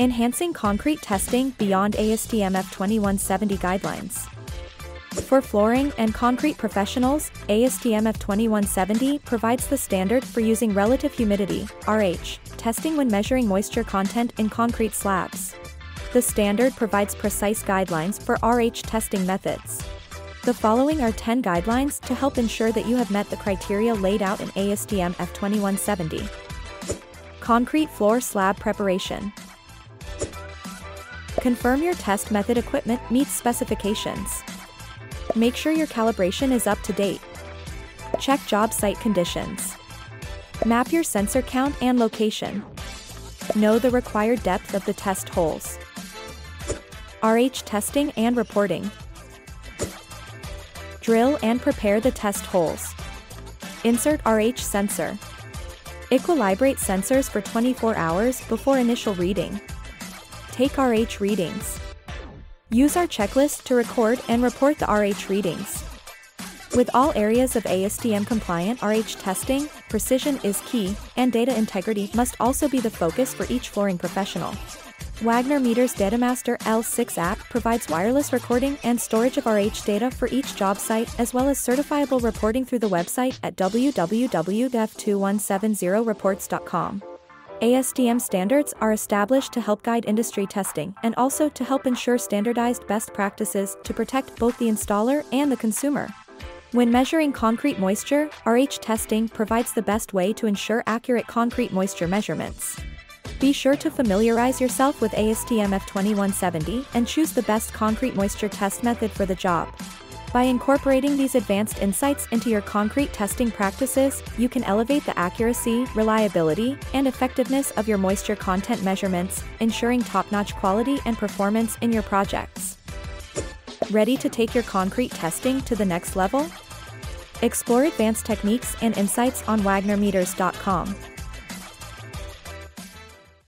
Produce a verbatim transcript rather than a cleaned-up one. Enhancing concrete testing beyond A S T M F twenty-one seventy guidelines. For flooring and concrete professionals, A S T M F twenty-one seventy provides the standard for using relative humidity R H, testing when measuring moisture content in concrete slabs. The standard provides precise guidelines for R H testing methods. The following are ten guidelines to help ensure that you have met the criteria laid out in A S T M F twenty-one seventy. Concrete floor slab preparation. Confirm your test method equipment meets specifications. Make sure your calibration is up to date. Check job site conditions. Map your sensor count and location. Know the required depth of the test holes. R H testing and reporting. Drill and prepare the test holes. Insert R H sensor. Equilibrate sensors for twenty-four hours before initial reading. Take R H readings. Use our checklist to record and report the R H readings. With all areas of A S T M compliant R H testing, precision is key, and data integrity must also be the focus for each flooring professional. Wagner Meters' Datamaster L six app provides wireless recording and storage of R H data for each job site, as well as certifiable reporting through the website at w w w dot f two one seven zero reports dot com. A S T M standards are established to help guide industry testing and also to help ensure standardized best practices to protect both the installer and the consumer. When measuring concrete moisture, R H testing provides the best way to ensure accurate concrete moisture measurements. Be sure to familiarize yourself with A S T M F twenty-one seventy and choose the best concrete moisture test method for the job. By incorporating these advanced insights into your concrete testing practices, you can elevate the accuracy, reliability, and effectiveness of your moisture content measurements, ensuring top-notch quality and performance in your projects. Ready to take your concrete testing to the next level? Explore advanced techniques and insights on Wagner Meters dot com.